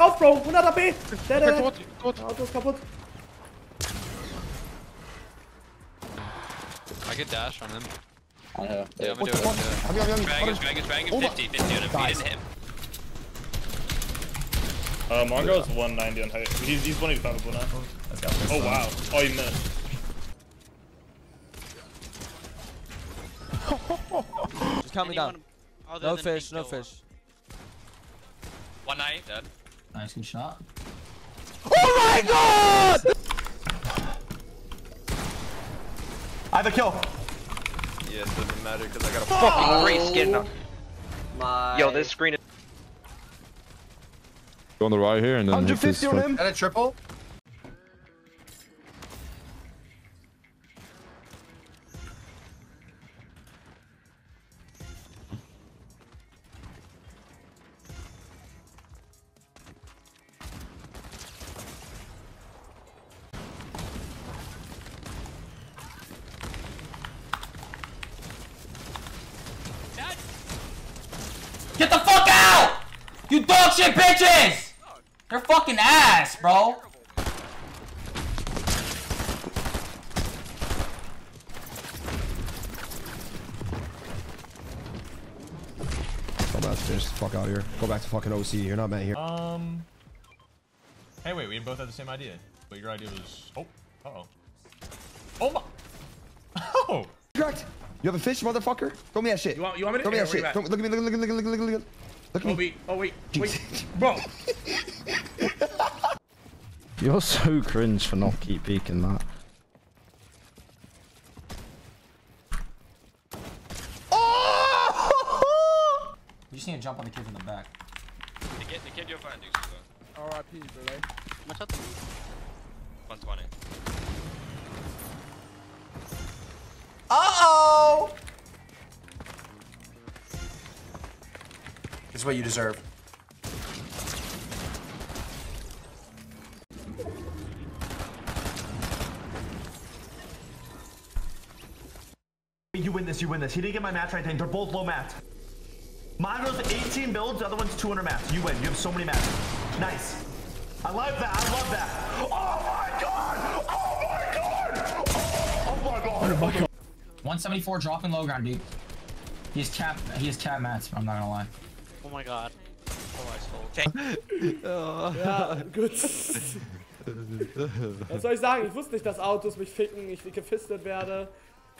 drauf, Bro. 100 AP. Der tot, tot. Auto ist kaputt. I get dash on him. Yeah, I'm gonna do it. Dragon, 50, defeated him. Mongo's 190 on height. He's 185 now. Oh wow. Oh, you missed. Just count me down. No fish, no fish. 190, dead. Nice, good shot. Oh my god! I have a kill. Yes, it doesn't matter because I got a fucking gray skin on. Yo, this screen is. Go on the right here and then. 150 on him. And a triple. Get the fuck out! You dog shit bitches! They're fucking ass, bro. Go downstairs. Fuck out of here. Go back to fucking OC. You're not met here. Hey, wait. We both had the same idea. But your idea was... Oh. Uh-oh. Oh my... Oh! Correct. You have a fish, motherfucker? Throw me that shit. You want me to? Throw me that shit. Look at me, look at me. Oh, wait. Bro. You're so cringe for not keep peeking that. Oh! You just need to jump on the kid in the back. The kid you're fine, dude. RIP, bro. What's up? 120. Uh-oh! This is what you deserve. You win this, you win this. He didn't get my match right then. They're both low mats. Mongo's 18 builds, the other one's 200 mats. You win. You have so many mats. Nice. I love that. I love that. Oh my god! Oh my god! Oh my god! 174 dropping low ground, dude. He has cap mats, I'm not gonna lie. Oh my god. Oh, I sold. Ja, gut. Was soll ich sagen? Ich wusste nicht, dass Autos mich ficken, ich gefistet werde.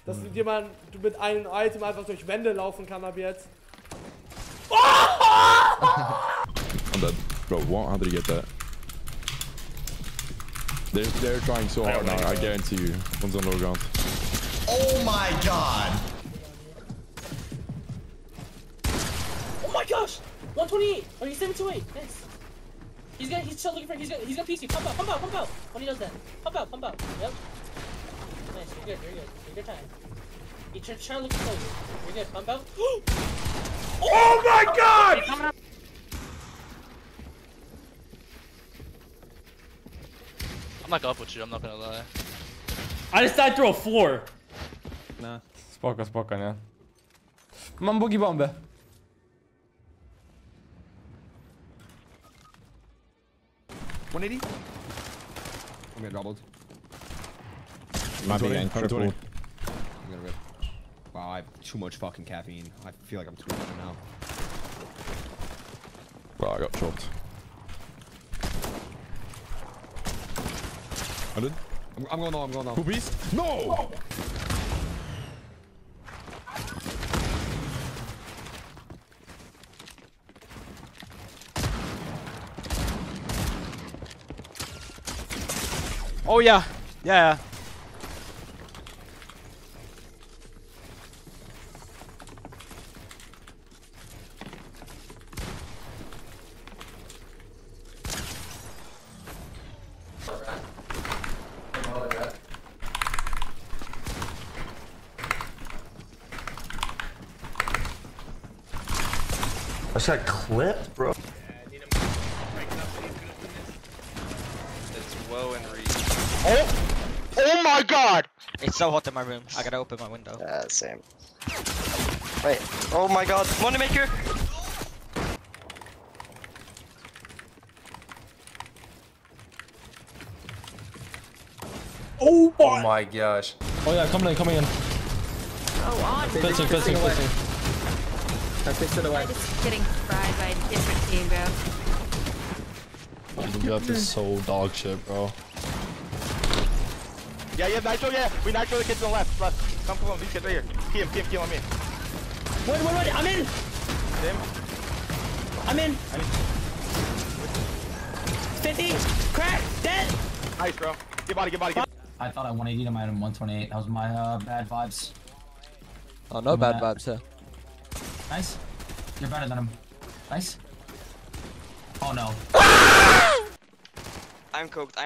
Dass jemand mit einem Item einfach durch Wände laufen kann ab jetzt. Oh! I'm dead. Bro, what? How did he get that? They're trying so hard now, I guarantee you. One's on low ground. Oh my god! Oh my gosh! 128! Oh, he's 728! Nice! He's still looking for him. He's got PC. Pump out! When he does that. Pump out! Yep. Nice, you're good. Take your time. You try to look close. You're good, pump out. Oh my god! I'm not up with you, I'm not gonna lie. I just died through a floor. Nah. Spoko, nie? Mam boogie bombę. I'm getting doubled. Might be in purple. I'm gonna rip. Wow, I have too much fucking caffeine. I feel like I'm too much now. Well, I got chopped. I did? I'm going now. Who beast? No! Whoa. Oh yeah, yeah. What's that clip, bro? It's well in reach. Oh my god! It's so hot in my room. I gotta open my window. Yeah, same. Wait. Oh my god. Moneymaker! Oh my! Oh my gosh! Oh yeah, coming in. Oh, on. Fixing. I fixed it away. I'm just getting fried by a different team, bro. The map is so dog shit, bro. Yeah, Nitro, yeah. We Nitro the kids on the left. Come on, these kids right here. Kill him on me. Wait, I'm in! Damn. I'm in. 50, crack, dead! Nice, bro. Get body. I thought I 180 him, I had him 128. That was my bad vibes. Oh, no bad vibes here. Nice. You're better than him. Nice. Oh no. I'm cooked.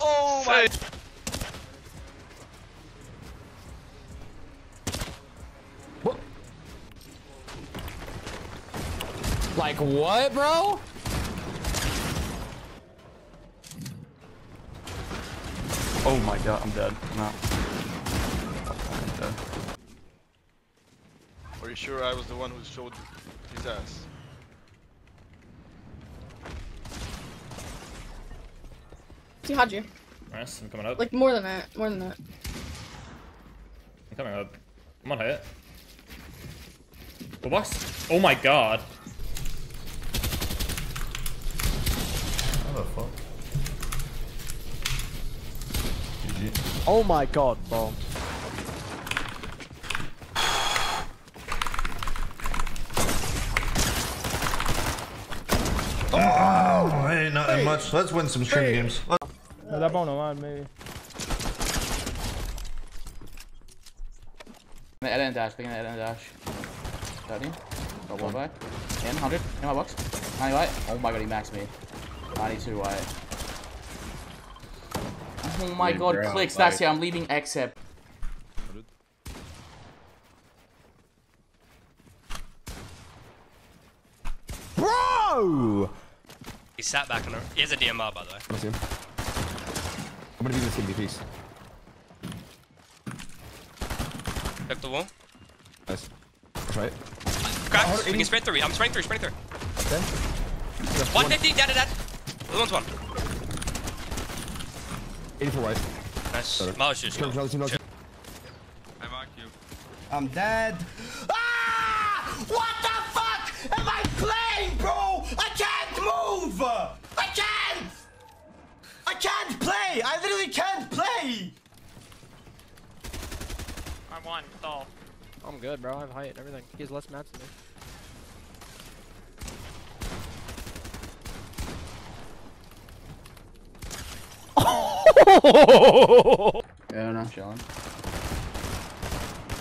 Oh my. What? Like what, bro? Oh my god, I'm dead. I'm out. I'm dead. Are you sure I was the one who showed his ass? He had you. Nice, I'm coming up. Like more than that. I'm coming up. I'm on hit. Full box? Oh my god. How the fuck? Oh my god, bro. Oh, hey, not that much. Let's win some stream games. That bone line, maybe. Edit and dash. Got one back. In, 100. In my box. 90 white. Oh my god, he maxed me. 92 white. Oh my god, Clix, that's it, I'm leaving except. Bro! He sat back on the... He has a DMR, by the way. I see him. I'm gonna be the team, please. Check the wall. Nice. Try it. Crack, we can sprint through. I'm sprinting through. Okay. 150, dead. The one's one. 84 white. Nice. Go. I mark you. I'm dead. Ah! What the fuck am I playing, bro? I can't move! I can't play! I literally can't play! I'm one, it's all. I'm good, bro. I have height and everything. He has less maps than me. Yeah, no, I'm chilling.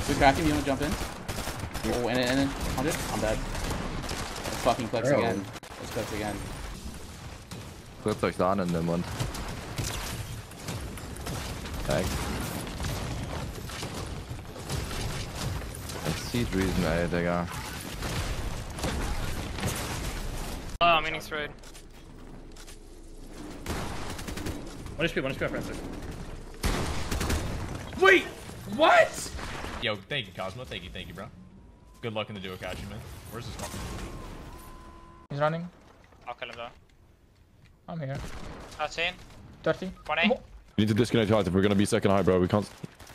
We crack him, you wanna jump in? Oh, and then, 100? I'm dead. Let's fucking Clix again. Clix euch da an in den Mund. Thanks. That's Seed Reason, ey, Digga. Oh, I'm getting sprayed. One HP, Francis. Wait! What?! Yo, thank you, Cosmo. Thank you, bro. Good luck in the duo catching, man. Where's this one? He's running. I'll kill him, though. I'm here. 13. 30. 20. We need to disconnect height if we're gonna be second high, bro. We can't...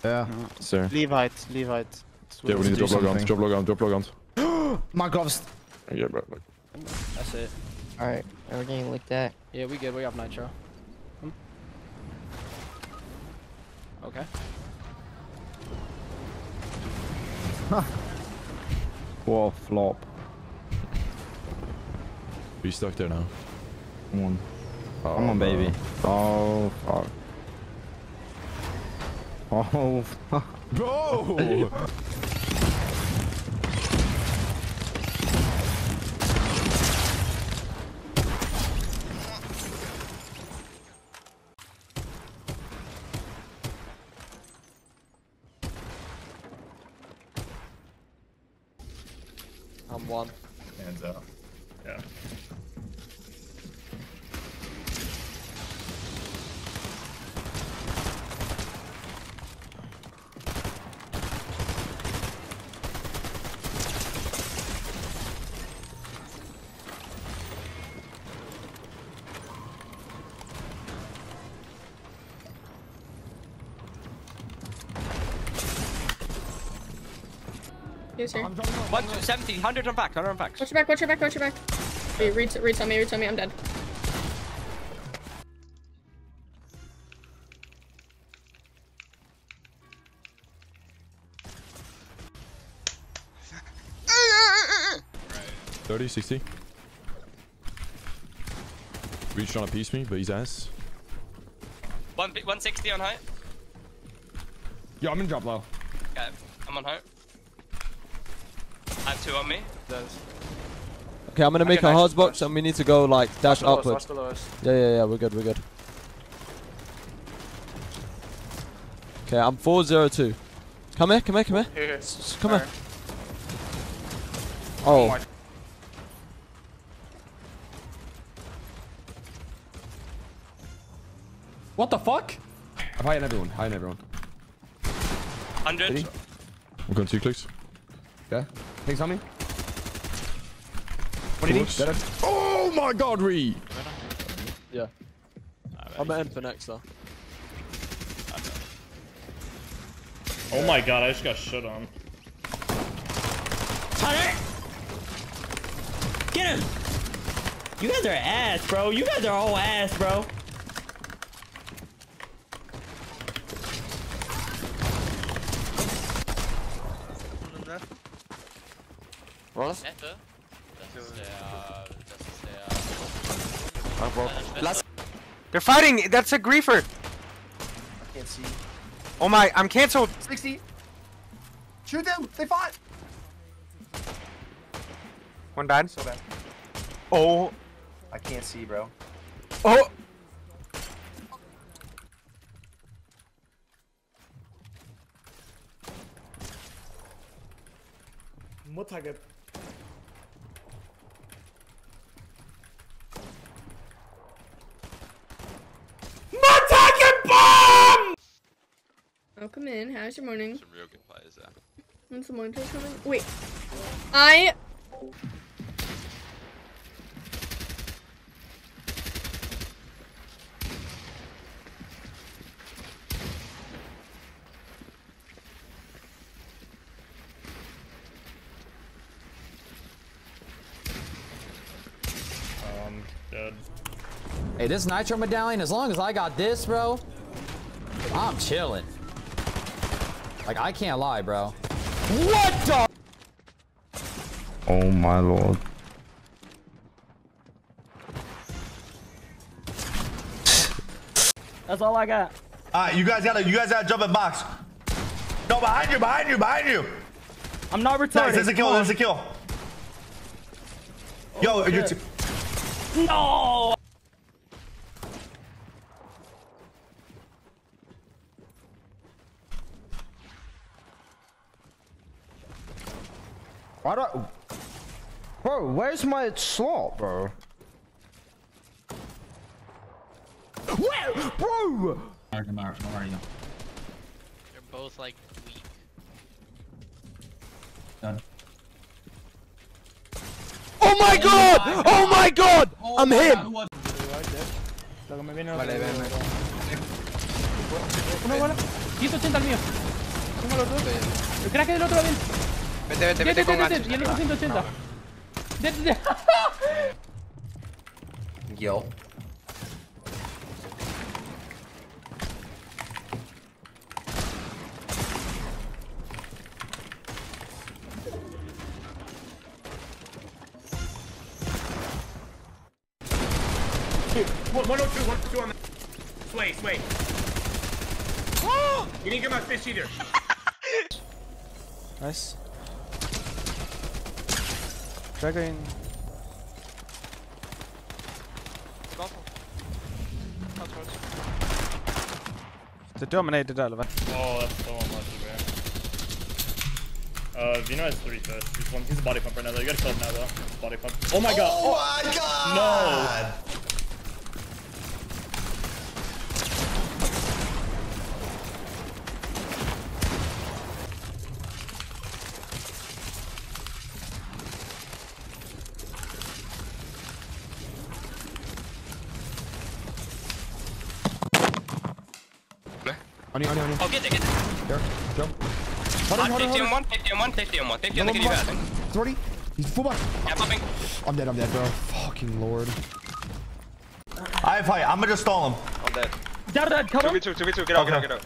Yeah. Sir. Leave height. Yeah, we need to drop low ground. My gloves. Yeah, bro. Look. That's it. Alright, we're getting licked at. Yeah, we good. We have Nitro. Okay. Whoa, flop. We stuck there now. Come on. Oh, come on, baby. Oh, fuck. Oh, fuck. Bro! I'm one. Hands up. Yeah. He was here. 170, 100 on back, 100 on back. Watch your back, watch your back, watch your back. Wait, reads on me, reads on me, I'm dead. Right. 30, 60. Reached on a piece me, but he's ass. 160 on height. Yo, I'm gonna drop low. Okay, I'm on height. I have two on me. Okay, I'm gonna make a hard box and we need to go like dash upwards. Yeah, we're good. Okay, I'm 402. Come here. Come here. Oh. What the fuck? I'm hiding everyone. 100. I'm going 2 clicks. Yeah. Things on me. What do you need? Oh my god, Ree! Yeah. I'm at M for next though. Oh my god, I just got shut on. Get him! You guys are ass, bro. You guys are all ass, bro. Was? Nette? Das ist der... They're fighting! That's a griefer! I can't see. Oh my, I'm cancelled! 60! Shoot them! They fought! One died? So bad. Oh! I can't see, bro. Oh! Mutterge... Welcome in. How's your morning? Some real good players there. When's the morning coming? Wait. I'm dead. Hey, this Nitro medallion, as long as I got this, bro, I'm chilling. Like, I can't lie, bro. What the? Oh my lord. That's all I got. Alright, you guys gotta jump in box. No, behind you. I'm not retarded. Nice, that's a kill. Oh, yo, shit. No! Why do I... Bro, where's my slot, bro? Where? Bro! DMR, where are you? They're both, like, weak. Done. Oh my god! Oh my god! I'm him! Vale, ven. Una bola. 180 al mío. Tengo los dos. El crack del otro va bien. Vete con H. Y el otro 180. Yo. One, two on the... Sway. You didn't get my fish either. Nice. Dragon. They dominated out of it. Oh, that's so unlucky, man. Vino has 3 first. He's a body pump right now, though. You gotta kill him now, though. Body pump. Oh my god! Oh my god! No! On you. Oh, get there. Jump. 150 on one. 30. He's full back. Yeah, popping. I'm dead, bro. Fucking lord. I have height. I'm gonna just stall him. I'm dead. Dead, cover. 2v2, get out, okay. get out.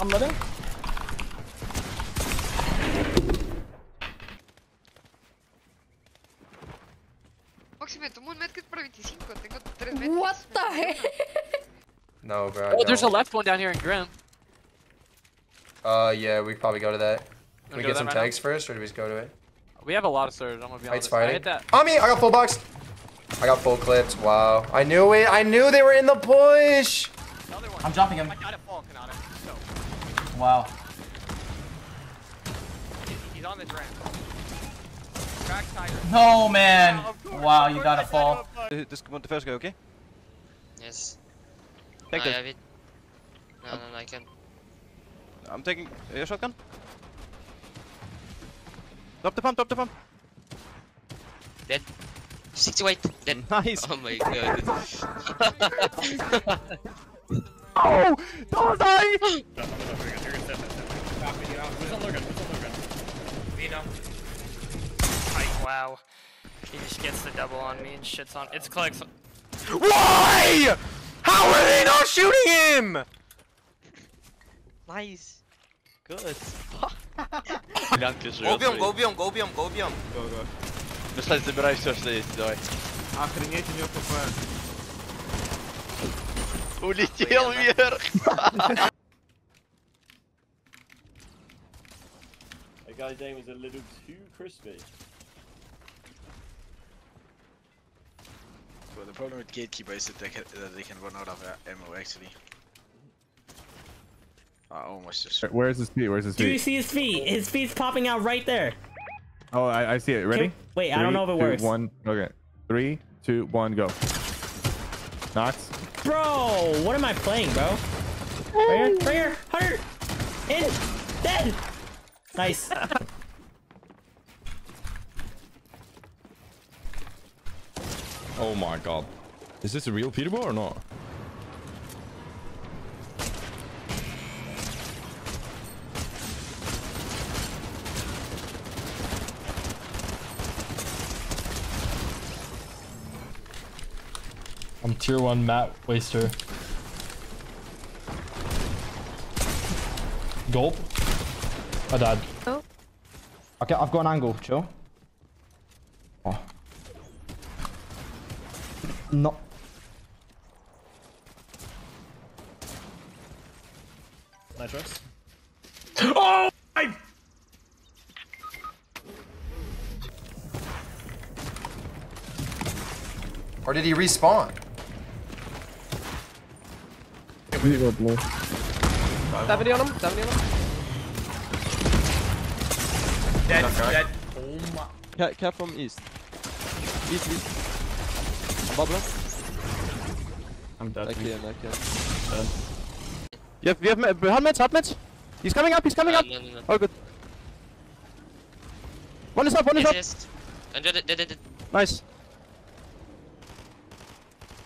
I'm living. What the heck? No, bro. Oh, there's a left one down here in Grim. Yeah, we could probably go to that. Can we get some tags first, or do we just go to it? We have a lot of surge. I'm gonna be honest. I hit that. On me! I got full boxed. I got full clips. Wow. I knew it. I knew they were in the push. I'm dropping him. I got a fall, Kanata. So. Wow. He's on the ramp. Crack tiger. No, man. Wow, you got a fall. Just want the first go, okay? Yes. Take it. I have it. No, I can't. I'm taking your shotgun. Drop the pump. Dead. 68. Dead. Nice. Oh my god. Oh! Don't die! Wow. He just gets the double on me and shits on. It's Clix. Why? How are they not shooting him? Nice. Good. Go, Biom. Go. Myślę, zabieraj все, что есть, давай. Охренеть у него КП. Улетел вверх. That guy's aim was a little too crispy. Well, the problem with Gatekeeper is that they can run out of ammo actually. I almost just... Where's his feet? Do you see his feet? His feet's popping out right there. Oh, I see it. Ready? Wait, I don't know if it works. 3, 2, 1, okay. 3, 2, 1, go. Knox. Bro, what am I playing, bro? Right here. 100. In. Dead. Nice. Oh my god. Is this a real Peterball or not? I'm tier 1 map waster. Gulp. I died. Oh. Okay, I've got an angle. Chill. Oh. No. Nitro. Oh! Or did he respawn? We need to go blue. 70 on him, 70 on him. Dead. Oh my. Cap from east. East. Bubble. I'm dead. Back here. Dead. Yeah, we have hard match. He's coming up, No. Oh, good. One is up. Dead. Nice.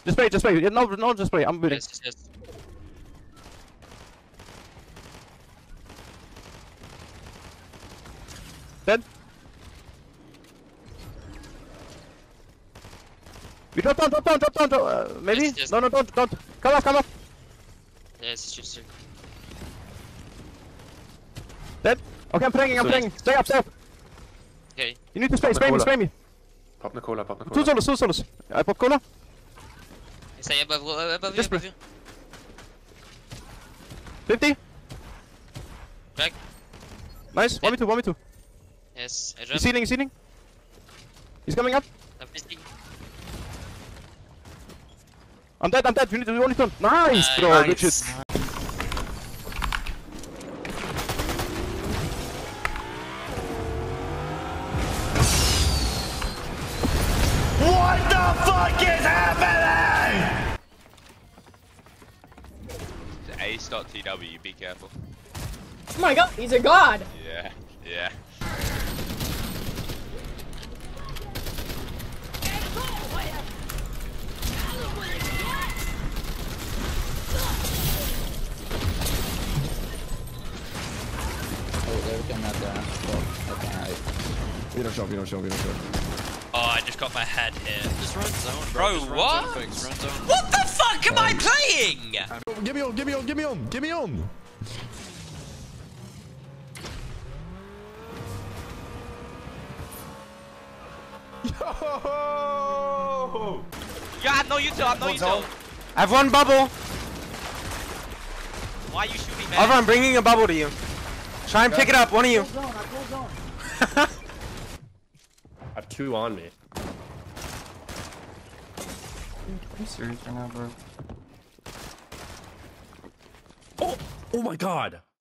Just play. No, just play. I'm building. Yes. Dead. We drop down. Maybe? Yes. No, don't. Come off. Yes, it's just. Dead. Okay, I'm praying. Stay up. Okay. You need to spray me. Pop the cola. Two solos. I pop cola. Stay above you. 50. Back. Nice. 1v2. Yes, I dropped. He's healing. He's coming up. I'm dead. You need to do only turn. Nice, bro. Nice. Good shit. What the fuck is happening? It's Ace.tw, be careful. Oh my god, he's a god. Yeah. I'm not there. Well, okay, alright. You don't show. Oh, I just got my head hit. Just run zone, bro. Bro, what? Run zone. What the fuck am I playing? Give me on. Yo! Yeah, I have no util, I have one bubble. Why are you shooting, man? Alvar, I'm bringing a bubble to you. Try and pick it up, one of you. I have two on me. I'm serious right now, bro. Oh my god.